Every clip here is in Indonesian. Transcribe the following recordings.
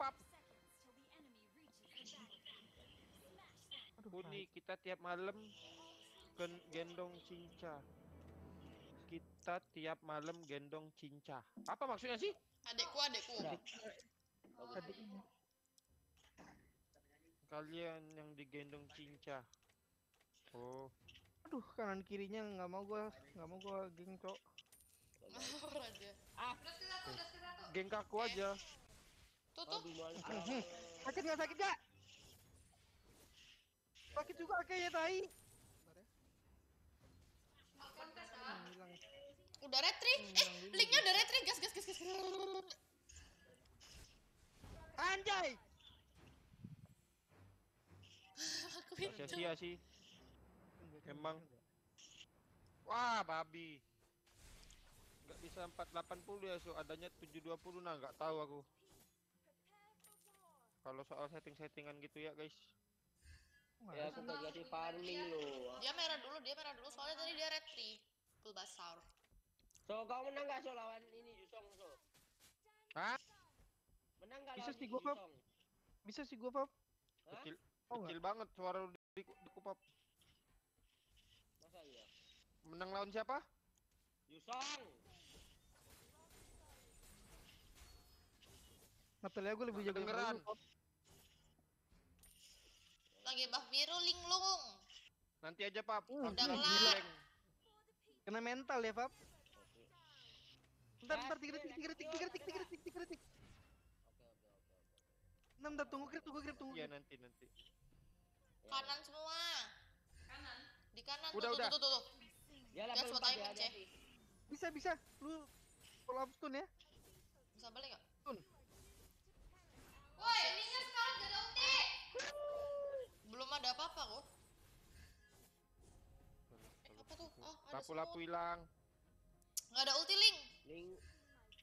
pap. Buni, kita tiap malam gendong cinca. Kita tiap malam gendong cinca. Apa maksudnya sih? Adekku. Kalian yang digendong cinca. Oh. Aduh, kanan kirinya nggak mau gua geng cok. Geng kaku aja. Tutup. Sakit nggak sakit gak? Sakit juga kayaknya tai. Udah retri? Linknya udah retri, gas. Anjay. Aku itu. Sia-sia sih. Emang. Wah, babi. Gak bisa 480 ya, so adanya 720 nah, gak tahu aku. Kalau soal setting-settingan gitu ya, guys. Ya, aku gak jadi farming loh. Dia merah dulu, soalnya tadi dia red 3. Full basar. So, kau menang gak so lawan ini Yusong, so? Hah? Menang gak lawan Yusong? Bisa sih gua, Pop. Kecil banget suara di kupap. Masa iya? Menang lawan siapa? Yusong. Ngetelnya gue lebih jago dengeran. Lagi bah biru linglung. Nanti aja, Pap. Udah lah. Kena mental ya, Pap. Bentar, kritik. Oke. Tunggu. Iya, nanti. Kanan semua. Di kanan tuh. Yalah, belum tayang, Ceh. Bisa. Lu follow stun ya. Bisa balik enggak? Stun. Woi, minyak sekarang gak ada ulti. Belum ada apa-apa kok. Apa tuh? Oh, ada lapu-lapu hilang. Enggak ada ulti,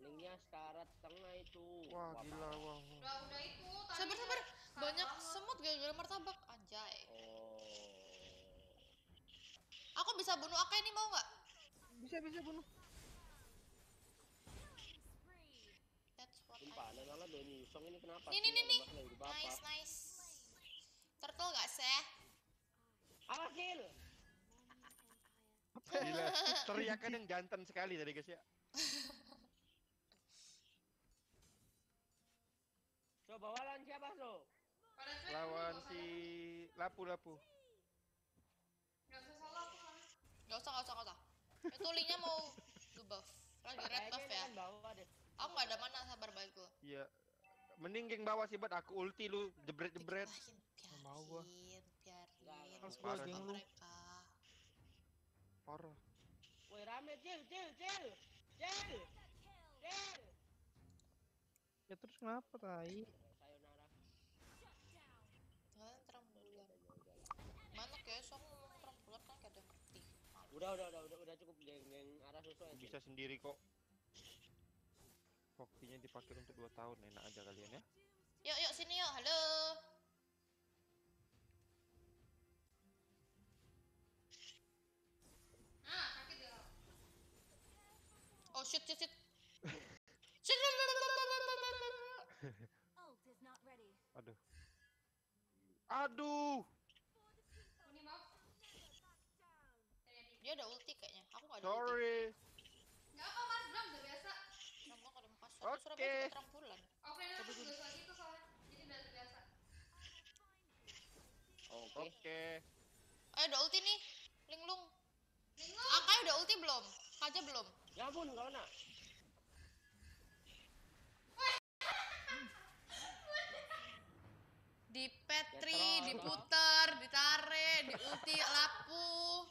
Linknya sekarat tengah itu. Wah, gila, wah. Udah itu. Sabar. Banyak semut gara-gara martabak, anjay. Oh. Aku bisa bunuh Akai nih, mau nggak? Bisa bunuh. Sumpah, ada malah Benny Song ini kenapa? Nih. Nice. Turtle nggak sih? Awas kill. Gila, teriakan yang jantan sekali tadi guys ya. So, bawa lawan siapa lo? Lawan si Lapu-Lapu. Gak usah. Itu linknya mau buff. Lagi red buff ya. Aku gak ada mana, sabar banget gua. Iya. Mending geng bawah sih buat aku ulti lu jebret. Gak mau gua. Biarin. Harus gua geng lu. Parah. Woi rame, Cil. Ya terus kenapa tai? Sayonara. Jangan terang-bulan. Mana kesok terang-bulan kan kadang ngerti. Udah cukup geng arah sesuai. Bisa sendiri kok. Waktunya dipakai untuk 2 tahun, enak aja kalian ya. Yuk sini yuk. Halo. Sakit ya. Oh shit. Aduh. Dia ada ulti kayaknya. Aku enggak ada. Sorry. Enggak apa Mas Bram udah biasa. Nongol kalau pas Surabaya terampulan. Oke, itu soalnya jadi udah biasa. Oke. Ayo ada ulti nih. Linglung. Akai udah ulti belum? Kaja belum? Ya ampun, enggak kena. Di Petri, diputer, ditarik, diulti Lapu.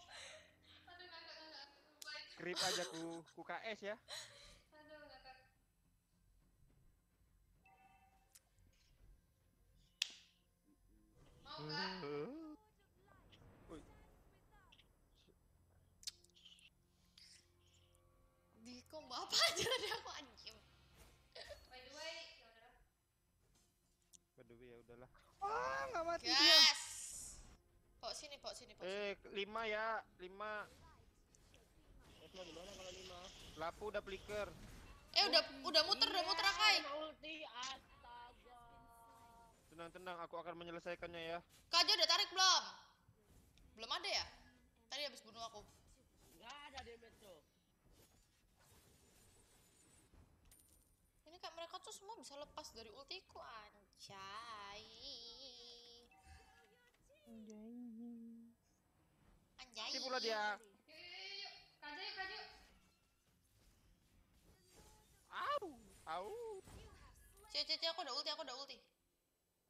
Krip aja ku KS ya. Aduh, ngakak. Mau enggak? Oi. Di combo apa aja dia aku anjing. By the way ya udahlah. Oh, enggak mati yes. Dia. Pok sini. 5 ya, 5. Gimana kalau 5? Lapu udah flicker. Udah muter Akai. Ulti astaga. tenang, aku akan menyelesaikannya ya. Kak Jo udah tarik belum? Belum ada ya? Tadi habis bunuh aku. Nggak ada damage tuh. Ini kak mereka tuh semua bisa lepas dari ultiku, anjay. Anjay. Anjay. Si pula dia. Yuk, Kak Jo. Au. Cek, aku udah ulti.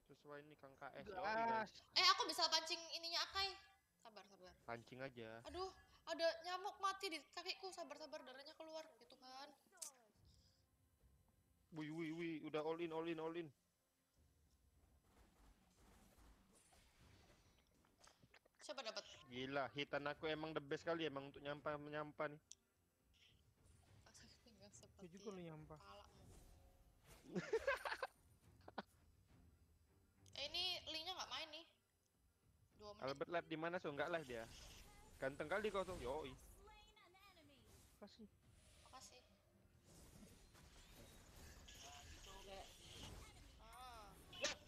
Sesuai ini Kang KS. Aku bisa pancing ininya Akai. Sabar. Pancing aja. Aduh, ada nyamuk mati di kakiku. Sabar, darahnya keluar. Ya Tuhan. Wih, udah all in. Siapa dapat? Gila, hitan aku emang the best kali emang untuk nyampah nih. Aku juga lu nyampah. Ini linknya nggak main nih. 2 menit. Albert live di mana so? Nggak live dia. Ganteng kali kau tuh. Yoi. Makasih.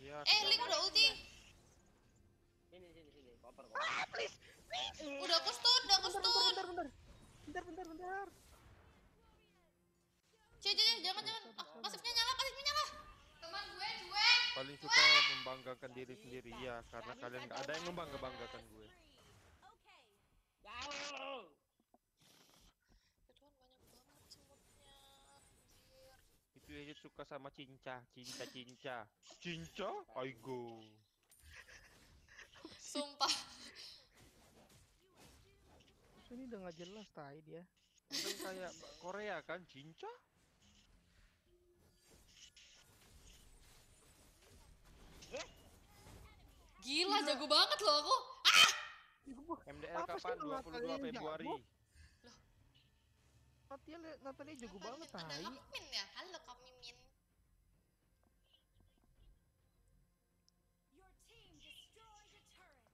Ya, link udah ulti. Ini. Koper. Ah, please. Udah aku stun. Bentar. Cek, jangan. Pasifnya nyala. Teman gue cuek. Paling suka membanggakan diri sendiri ya, karena kalian enggak ada yang membanggakan gue. Oke. Wow. Ya Tuhan, banyak banget sebutnya. Itu aja suka sama cinca. Cinca? Aigo. Sumpah. Ini udah enggak jelas tai dia. Itu kayak Korea kan, cinca? Gila, jago banget loh aku. MDL kapan? 22 Februari. Loh. Natalia jago banget tadi. Admin ya? Halo Kak Mimin.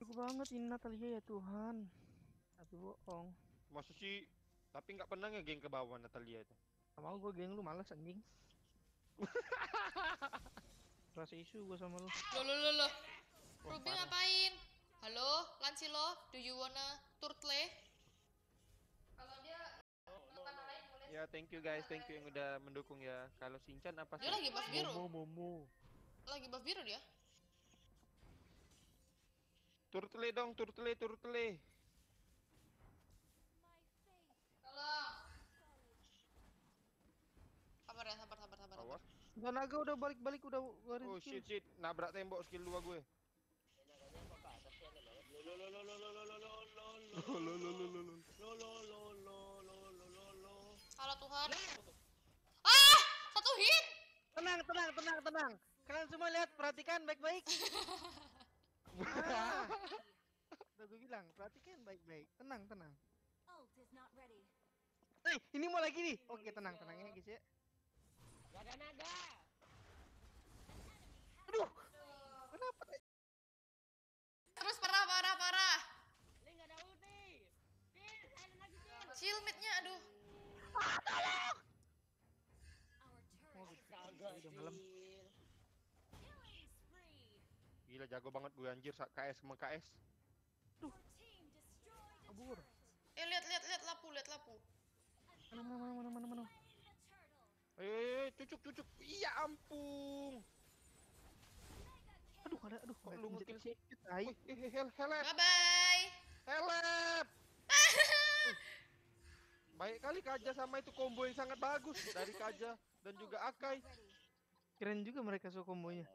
Jago banget ini Natalia ya Tuhan. Aduh bohong. Maksud sih, tapi nggak pernah nge-geng ke bawah Natalia itu. Gak mau gue geng lu, males anjing. Rasa isu gue sama lu. Loh. Ruby ngapain? Halo, Lancilo, do you wanna turtle? Kalau dia nonton lain boleh. Ya, thank you guys yang udah mendukung ya. Kalau Shinchan apa sih? Dia lagi buff biru. Momo. Lagi buff biru dia. Turtle dong, turtle. Tolong. Sabar. Awas. Naga udah balik udah warin. Oh shit, nabrak tembok skill 2 gue. Halo Tuhan. Ah, satu hit. Tenang. Kalian semua lihat, perhatikan baik-baik. Udah gue bilang, perhatikan baik-baik. Tenang. Ini mau lagi nih. Oke, tenang ya guys ya. Gak ada naga. Aduh. Kenapa? Terus parah. Ini enggak ada ulti. Shield mid-nya aduh. Ah, tolong. Gila jago banget gue anjir KS. Duh. Kabur. Lihat lapu. Mana. Cucuk. Iya ampun. Aduh, kok lu ngekill sih? Help. Bye. Help. Baik kali Kaja sama itu combo yang sangat bagus dari Kaja dan juga Akai. Keren juga mereka so kombonya.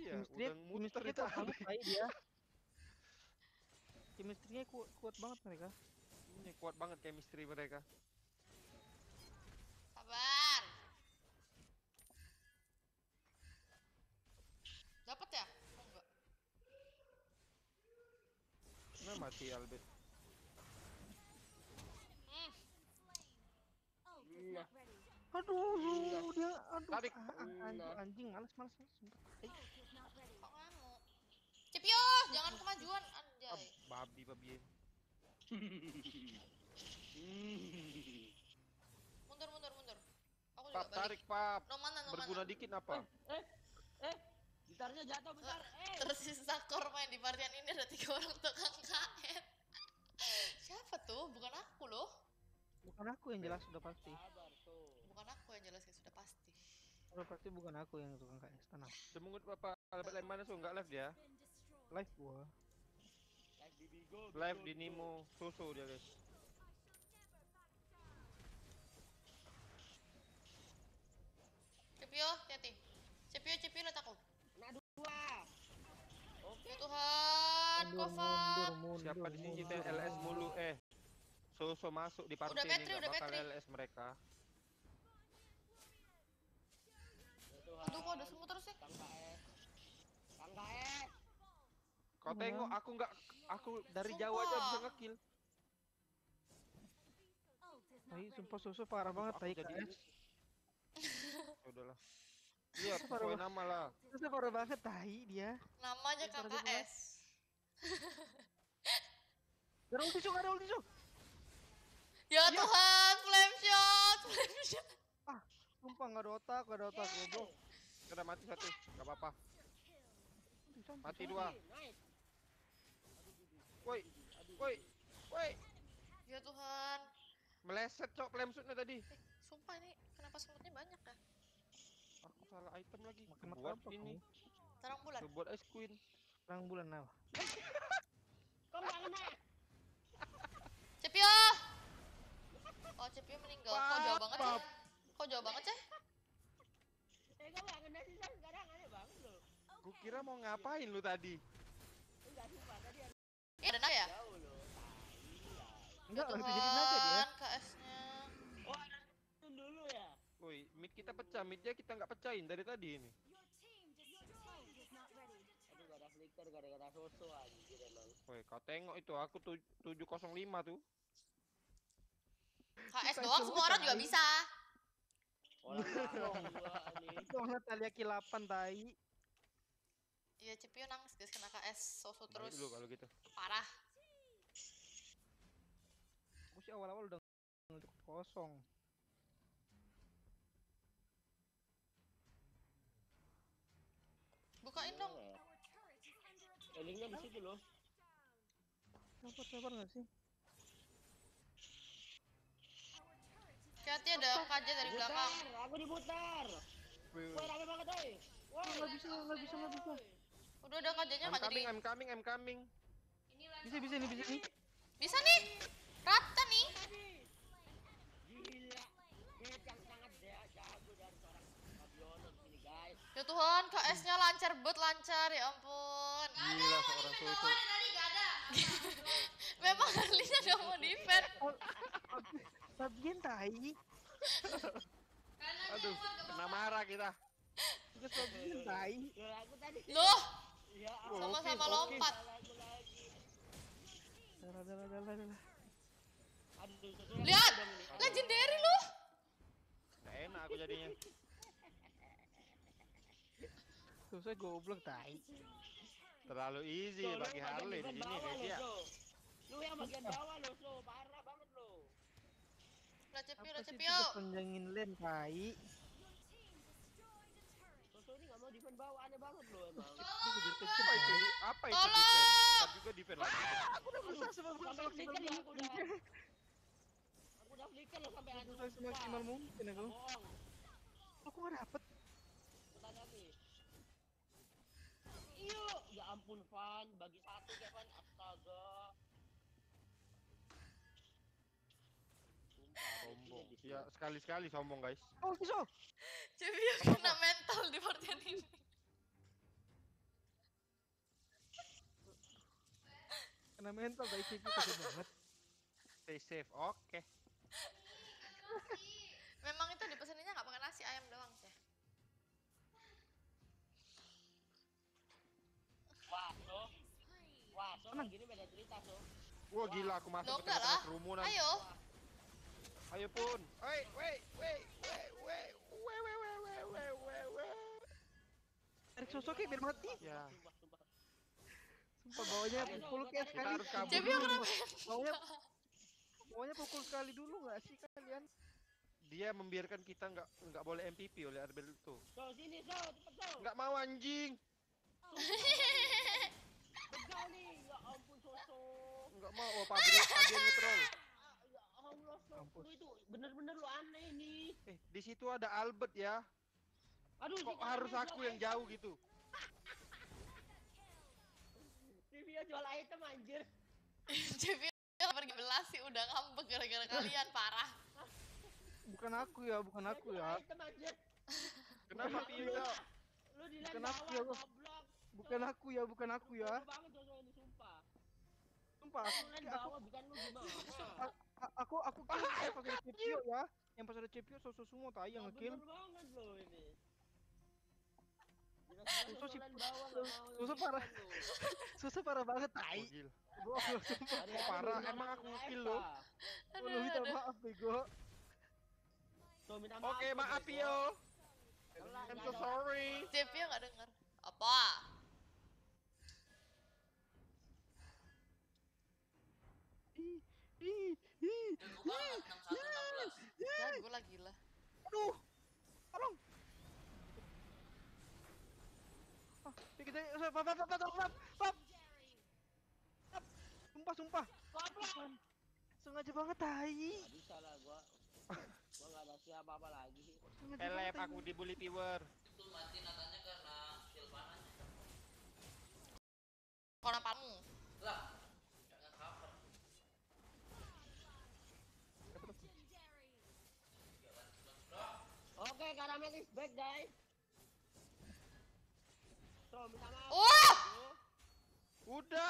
Iya, udah muter kita habis dia. Chemistry-nya kuat banget mereka. Ini kuat banget chemistry mereka. Sabar. Dapat ya? Oh, enggak. Nah, mati Albert. Iya. Aduh, dia aduh. Tarik. Anjing, males. Kok kamu? Cepio, jangan kemajuan anjay. Babi. mundur. Aku juga balik. Tarik, Pap. No mana. Berguna dikit apa? Gitarnya jatuh bentar. Tersisa korban di partian ini ada 3 orang tukang kain. Siapa tuh? Bukan aku loh. Bukan aku yang jelas sudah pasti. Bukan aku yang jelas sudah pasti. Sudah pasti bukan aku yang tukang kain. Tenang. Semungut Bapak Albert live mana so enggak live dia? Live gua. Live di Nimo Susu dia guys. Cepio, hati-hati. Cepio lihat aku. Kena 2. Oke Tuhan, Kofak. Siapa di sini kita LS mulu Susu masuk di party ini. Udah bateri. LS mereka. Aduh kok ada semut terus sih. Tangkae. Kau tengok aku dari jauh aja bisa ngekill. Tai sumpah Susu parah banget tai guys. Udahlah. Iya, pakai nama lah. Susu parah banget tai dia. Namanya KKS. Garul tisu, Ya Tuhan, flame shot. Ah, sumpah enggak ada otak goblok. Kena mati satu, enggak apa-apa. Mati 2. Woi. Ya Tuhan. Meleset cok flameshootnya tadi. Sumpah ini kenapa semutnya banyak ya? Aku salah item lagi. Buat ini. Terang bulan. Buat ice queen. Terang bulan apa? Kok enggak kena? Cepio. Oh, Cepio meninggal. Kok jauh banget ya? Kok enggak kena sih sekarang aneh banget loh. Gue kira mau ngapain lu tadi? Enggak lupa tadi ada. Ada naga ya? Enggak, itu jadi naga dia. KS-nya. Oh, ada dulu ya. Woi, mid kita pecah, midnya kita enggak pecahin dari tadi ini. Aduh, enggak ada flicker, gara-gara Soso anjir emang. Woi, kau tengok itu aku 705 tuh. KS doang semua orang juga bisa. Orang Talia kilapan tai. Iya, Cepio nangis guys kena KS Soso terus. Dulu kalau gitu. Parah. Aku sih awal-awal udah ngelutuk kosong. Bukain dong. Elingnya di situ loh. Sabar enggak sih? Hati-hati ada KJ dari belakang. Aku diputar. Woi, rame banget, oi. Woi, enggak bisa. Udah ada kajanya enggak jadi. I'm coming. Bisa nih. Bisa nih. Rata nih. Gila. Dia sangat jago dari seorang Fabiono ini, guys. Ya Tuhan, KS-nya lancar, ya ampun. Gila seorang Susu. Tadi enggak ada. Memang Lisa enggak mau defend. Bagian tai. Aduh, kena marah kita. Terus Fabiono tai. Aku tadi. Loh. Ya, sama-sama lompat. Darah. Lihat, legendary lu. Gak enak aku jadinya. Susah goblok tai. Terlalu easy bagi Harley di sini guys ya. Lu yang bagian bawah lu, so parah banget lu. Cepio. Penjengin lane tai. Ini enggak mau defend bawah, aneh banget loh emang. Apa itu defend? Tapi juga defend lagi. Aku udah susah Aku udah flicker loh sampai anu. Susah semaksimal mungkin aku. Aku enggak dapat. Tanya nih. Iyo, ya ampun Van, bagi 1 Kevin astaga. Sombong. Ya sekali-sekali sombong guys. Oh Susu. Cepio kena mental di partian ini. Kena mental dari Cepio takut banget. Stay safe, oke. Memang itu dipeseninnya nggak pakai nasi ayam doang sih. Wah so. Gini beda cerita so. Wah gila aku masuk ke tengah kerumunan. Ayo. Ayo pun. Woi. Tarik Sosoknya biar mati. Ya. Sumpah bawahnya pukul sekali. Cepio kenapa? Bawahnya pukul sekali dulu nggak sih kalian? Dia membiarkan kita nggak boleh MPP oleh Albert itu. Nggak mau anjing. Begal ni. Ya ampun sosok. Enggak mau pabrik ngetrol. Ya Allah sosok. Lu itu bener-bener lu aneh nih. Di situ ada Albert ya. Aduh, kok harus aku yang jauh gitu? Dia jual item anjir. Dia pergi belasi udah ngambek gara-gara kalian parah. Bukan aku ya. Kenapa tidak? Lu dilempar goblok. Bukan aku ya. Sumpah. Aku pakai CPU ya. Yang pas ada CPU sosok semua tai yang ngekill. Bener banget lo ini. Susah parah banget tai. Gua parah emang aku ngekill lo. Lu minta maaf bego. Oke maaf yo. I'm so sorry. CPU enggak denger. Apa? Gue lagi gila. Aduh. Tolong. Sumpah. Sengaja banget tai. Bisa lah gua. Gua enggak ada siapa-apa lagi. Elep aku dibully viewer. Itu mati natanya karena kill panahnya. Karena panu. Lah, jangan cover. Oke, Karamel is back, guys. Tolong minta maaf.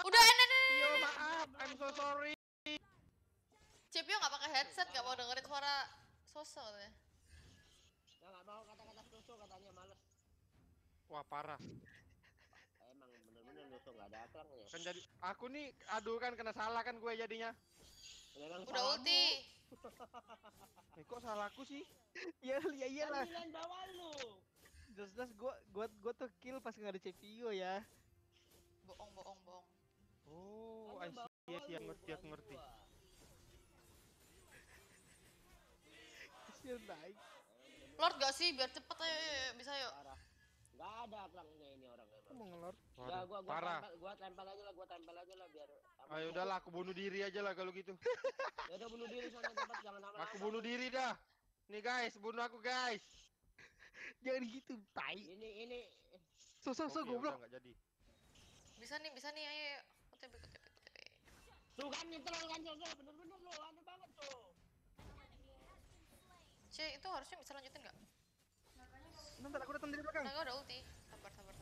Udah enak. Yo, maaf. I'm so sorry. Cepio nggak pakai headset, nggak mau dengerin suara sosok katanya. Nggak mau kata-kata sosok katanya, males. Wah parah. Emang bener-bener sosok nggak ada akhlaknya. Kan jadi aku nih, aduh kan kena salah kan gue jadinya. Udah ulti. Kok salahku sih? Iya lah. Kalian bawa lu. Jelas gue tuh kill pas nggak ada CPU ya. Bohong. Oh, ngerti. Naik. Lord gak sih biar cepet ayo bisa yuk. Gak ada pelangnya ini orang. Mau ngelord? Ya gua tempel aja lah biar. Ayo udahlah aku bunuh diri aja lah kalau gitu. Ya udah bunuh diri sana tempat jangan lama-lama. Aku bunuh diri dah. Nih guys, bunuh aku guys. Jangan gitu, tai. Ini. So goblok. Enggak jadi. Bisa nih ayo. OTP. Tuh kan nyetel kan so bener-bener lo aneh banget tuh. Ceyi, itu harusnya bisa lanjutin nggak? Bentar, aku datang dari belakang. Nggak, udah ulti. Sabar. Sabar.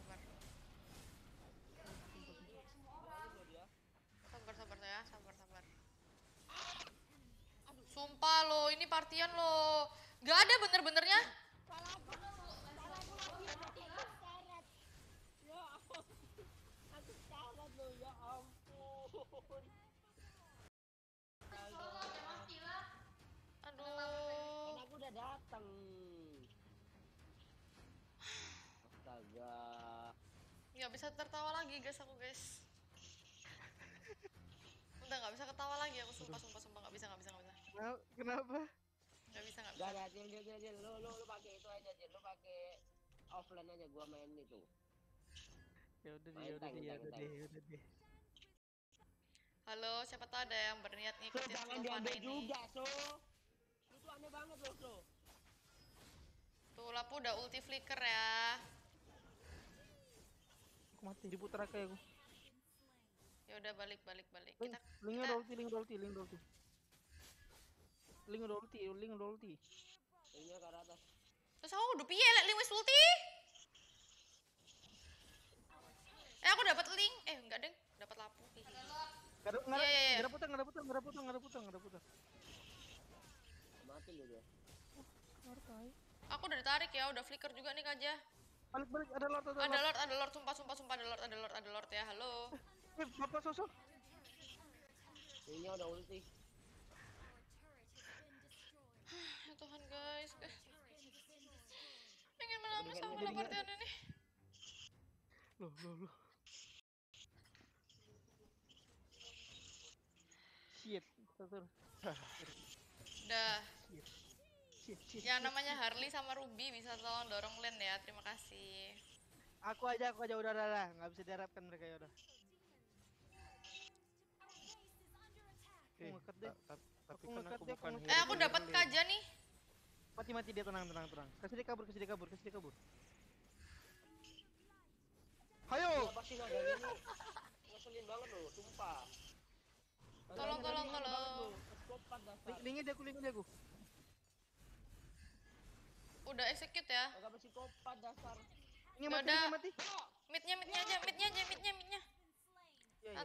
Sumpah lo, ini partian lo. Nggak ada bener-benernya. Ya ampun. Aku salah lo, ya ampun. Aduh. Aku udah datang. Astaga. Nggak bisa tertawa lagi guys aku guys. Udah nggak bisa ketawa lagi aku sumpah nggak bisa. Kenapa? Nggak bisa. Jangan lu pakai itu aja lu pakai offline aja gua main itu. Ya udah deh. Halo, siapa tahu ada yang berniat ngikutin perlombaan ini. Juga so. Itu aneh banget loh so. Tuh lapu udah ulti flicker ya. Aku mati diputar kayak aku. Ya udah balik. Link udah ulti. Linknya ke atas. Terus aku udah piye lek link wis ulti? Aku dapat link. Enggak deng, dapat lapu. Enggak putar. Mati lu dia. Ngerti. Aku udah ditarik ya, udah flicker juga nih aja. Balik ada lord sumpah ada lord ya. Halo. Bapak sosok. Ini udah ulti. Ya Tuhan guys. Pengen menangis sama lapartian ini. Loh. Shit. Yang namanya Harley sama Ruby bisa tolong dorong lane ya, terima kasih. Aku aja udah nggak bisa diharapkan mereka ya udah. Ngeket deh. Tapi kan aku bukan. Aku dapat kaja nih. Mati dia tenang. Kasih dia kabur. Hayo. Ngeselin banget loh, sumpah. Tolong. Linknya dia aku. Udah execute ya. Agak psikopat dasar. Ini mati. Midnya aja.